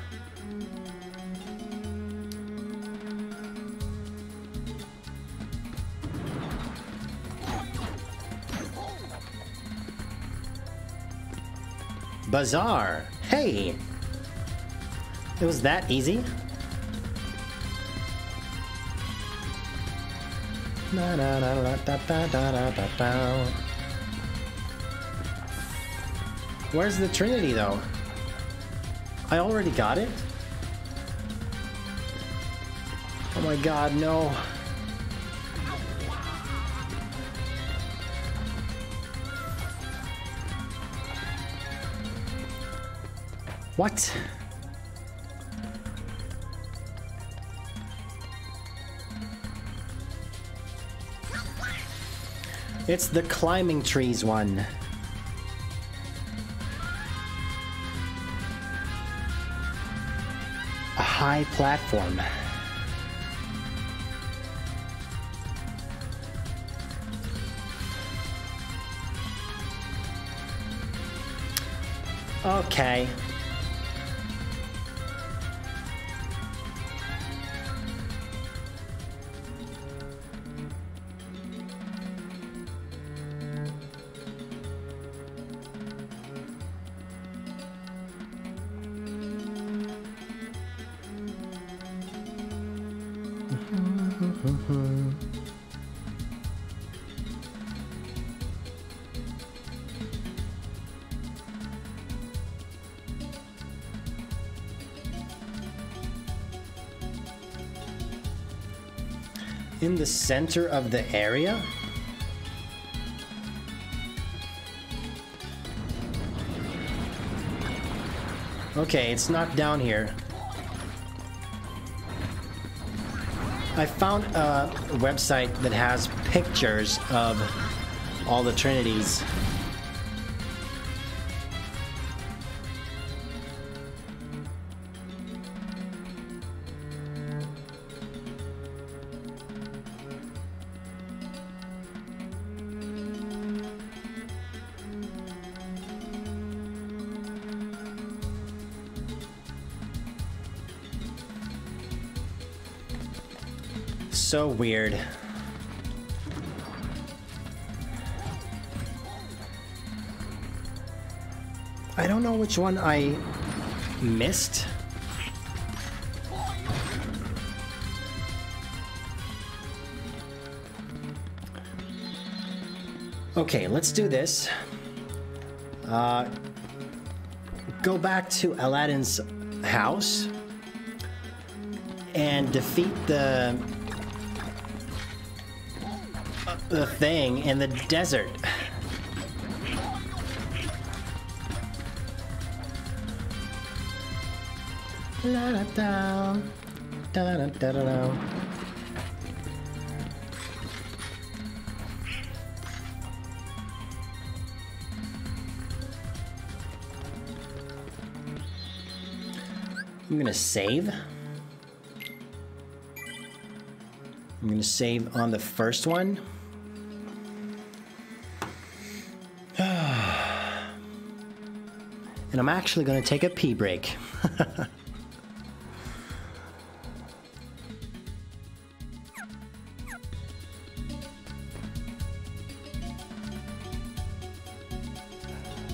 Bazaar! Hey! It was that easy? Where's the Trinity though? I already got it? Oh my god, no. What? It's the climbing trees one. A high platform. Okay. In the center of the area? Okay, it's not down here. I found a website that has pictures of all the Trinities. So weird. I don't know which one I missed. Okay, let's do this. Go back to Aladdin's house and defeat the thing in the desert. La da da da da da da. I'm gonna save. I'm gonna save on the first one. And I'm actually gonna take a pee break.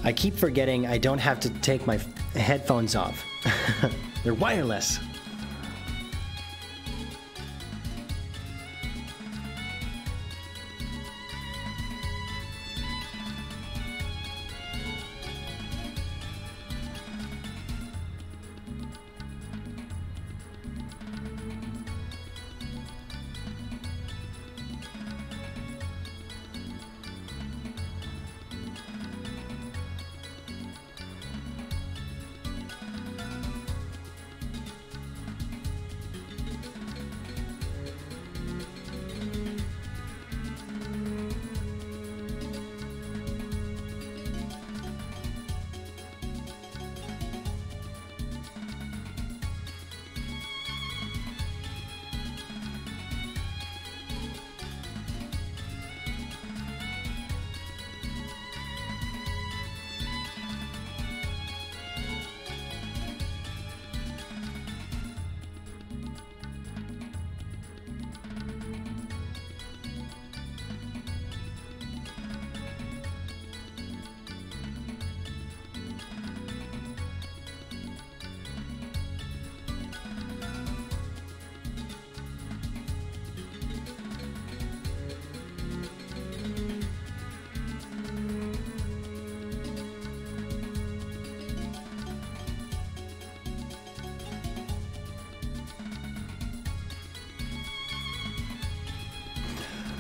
I keep forgetting I don't have to take my headphones off. They're wireless.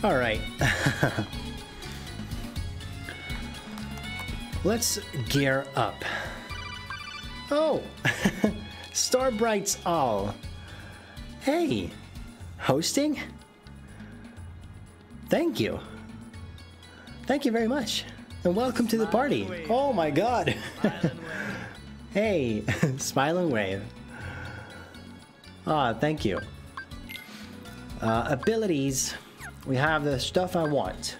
All right, let's gear up. Oh, Starbright's all. Hey, hosting? Thank you. Thank you very much. And welcome to the party. Oh my God. Hey, smile and wave. Ah, thank you. Abilities. We have the stuff I want.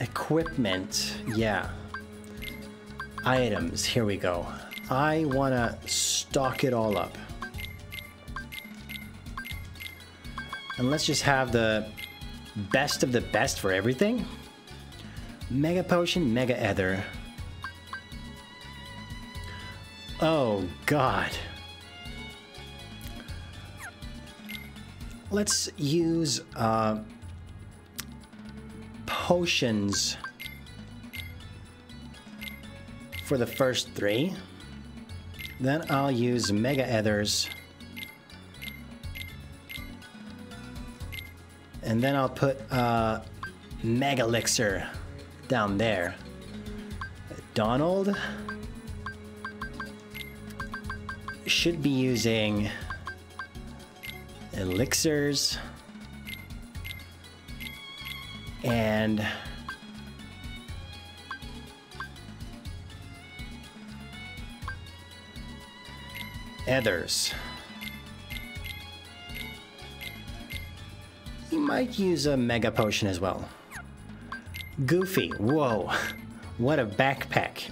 Equipment, yeah. Items, here we go. I wanna stock it all up. And let's just have the best of the best for everything. Mega potion, mega ether. Oh God. Let's use potions for the first three. Then I'll use mega ethers. And then I'll put mega elixir down there. Donald should be using elixirs and ethers. You might use a mega potion as well. Goofy, whoa, what a backpack.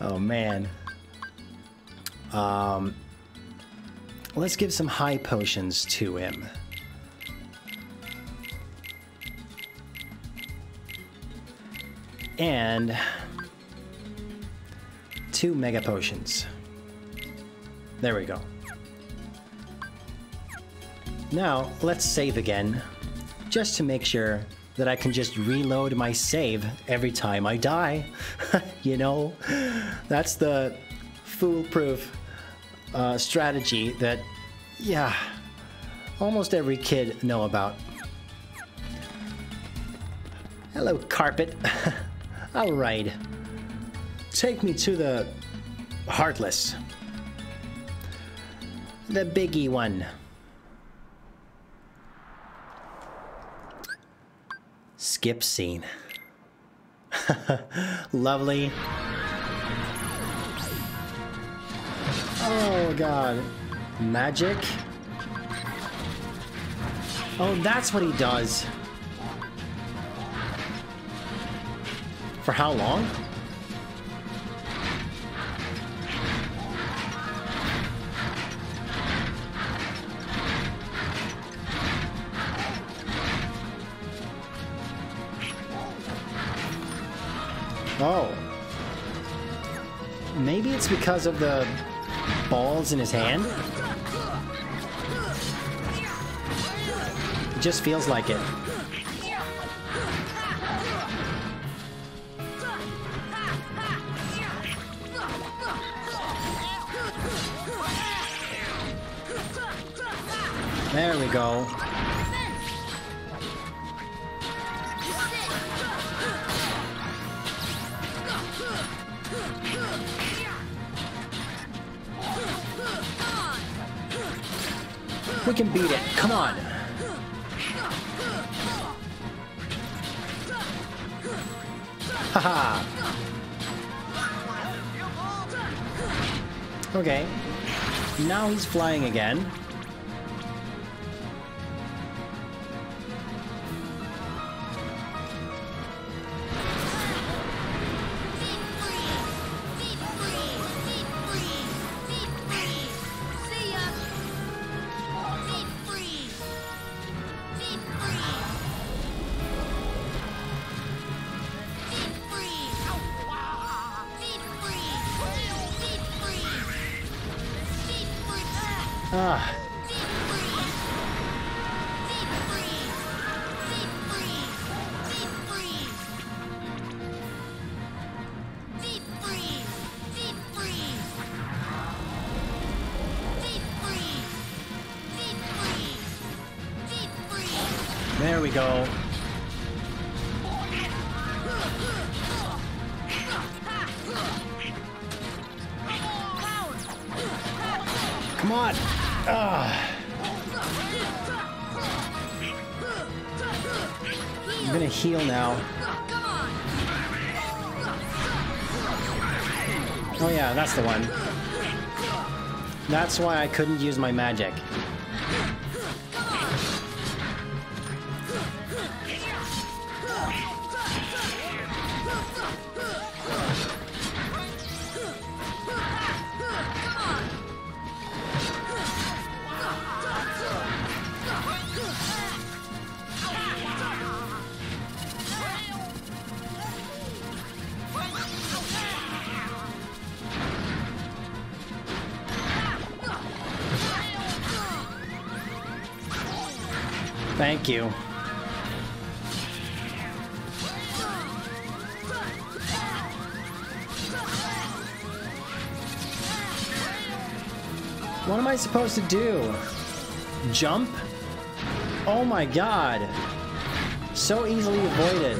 Oh man. Let's give some high potions to him. And 2 mega potions. There we go. Now, let's save again, just to make sure that I can just reload my save every time I die. You know, that's the foolproof strategy that, yeah, almost every kid know about. Hello, carpet. All right, take me to the Heartless, the biggie one. Skip scene. Lovely. Oh god, magic. Oh, that's what he does. For how long? Oh. Maybe it's because of the balls in his hand? It just feels like it. There we go. We can beat it. Come on. Haha. Okay. Now he's flying again. There we go. Come on. Ugh. I'm gonna heal now. Oh yeah, that's the one. That's why I couldn't use my magic. Thank you. What am I supposed to do? Jump? Oh my god. So easily avoided.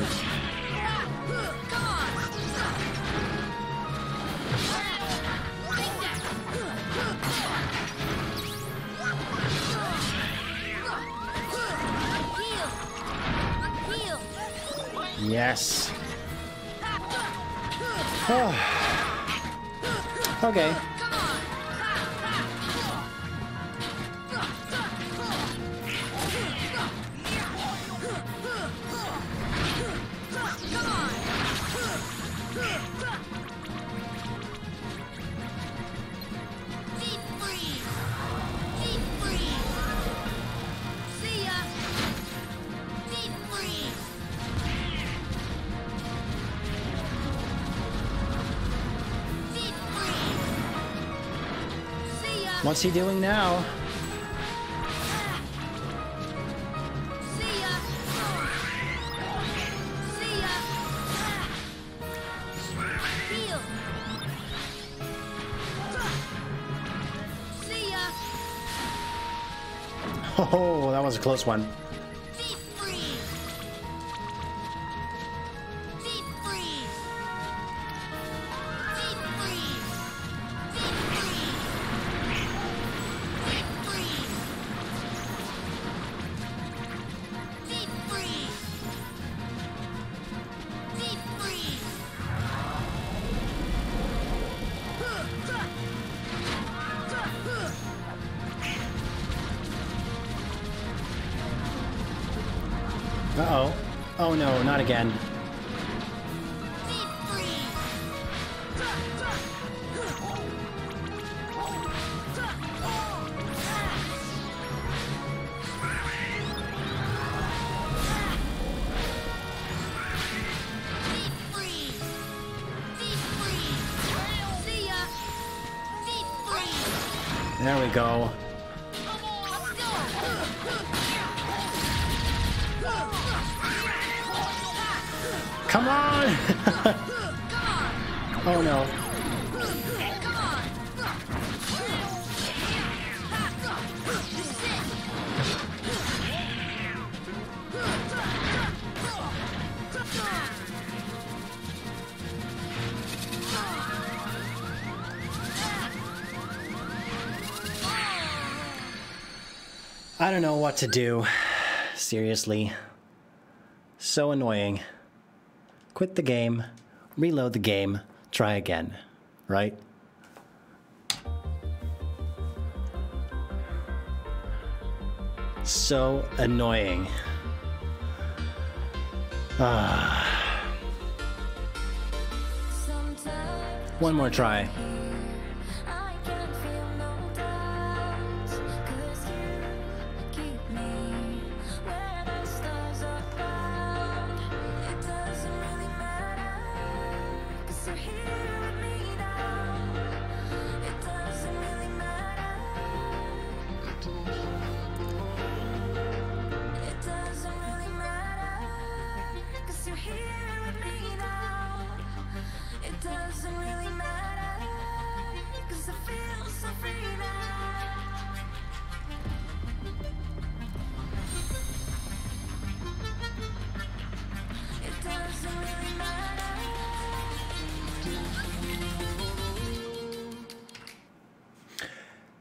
Yes. Oh. Okay. What's he doing now? Oh, that was a close one. Again. There we go. Come on! Oh no. I don't know what to do. Seriously. So annoying. Quit the game, reload the game, try again, right? So annoying. One more try.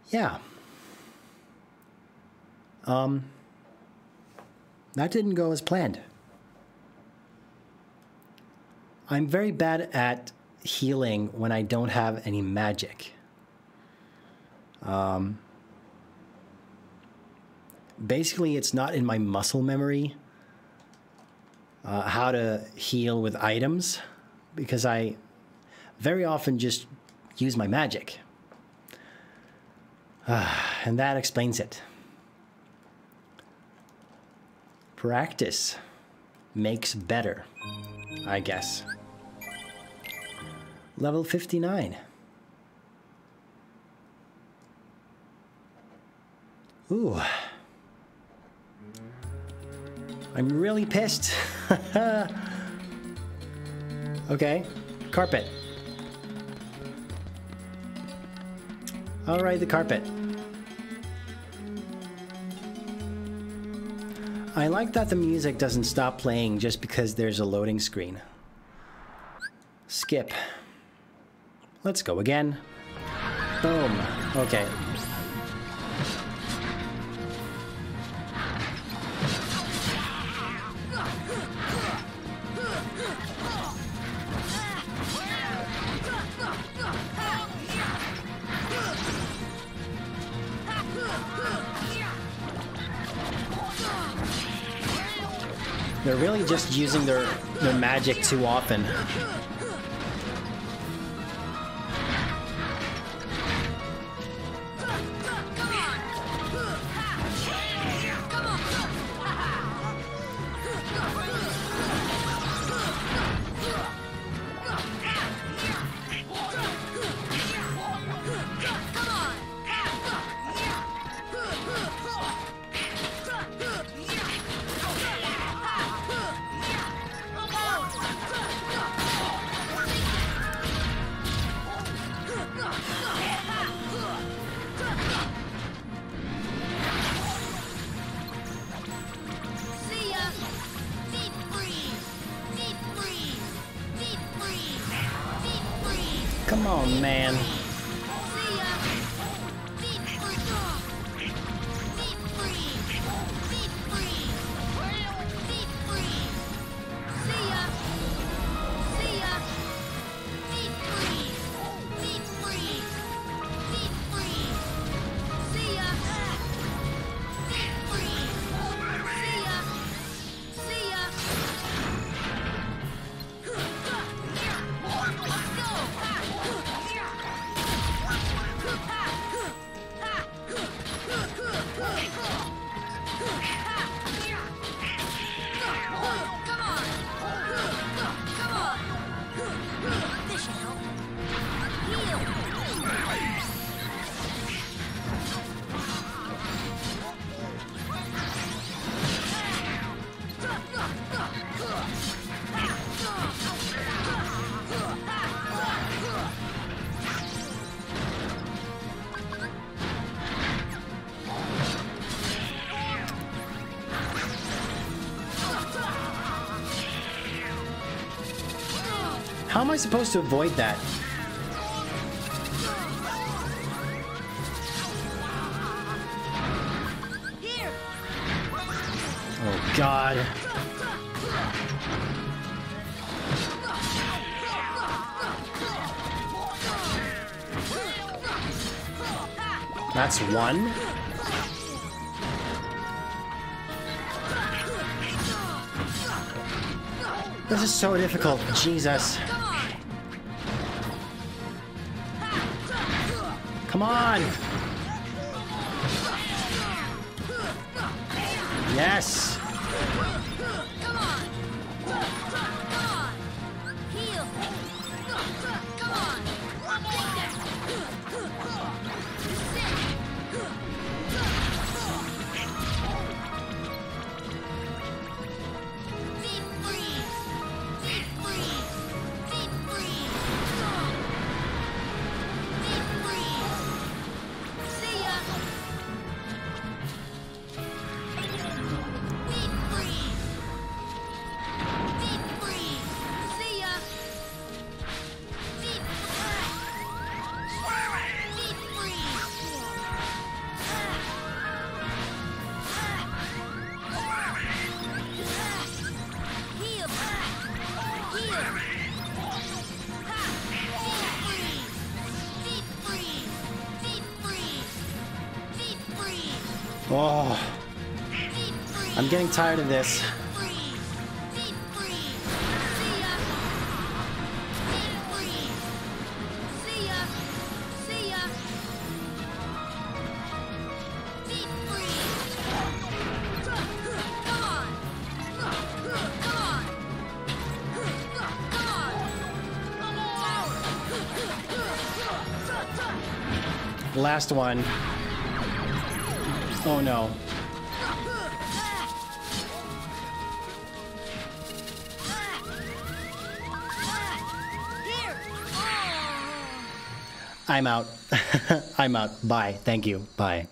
Yeah. That didn't go as planned. I'm very bad at healing when I don't have any magic. Basically, it's not in my muscle memory how to heal with items, because I very often just use my magic. And that explains it. Practice makes better, I guess. Level 59. Ooh. I'm really pissed. Okay. Carpet. All right, the carpet. I like that the music doesn't stop playing just because there's a loading screen. Skip. Let's go again. Boom. Okay. They're really just using their magic too often. Come on, man. How am I supposed to avoid that? Oh God. That's one. This is so difficult, Jesus. Come on! Yes! Come on! Come on! Heal! Come on! Feet free! Feet free! Feet free! Oh, I'm getting tired of this. Last one. Oh no. I'm out. I'm out. Bye. Thank you. Bye.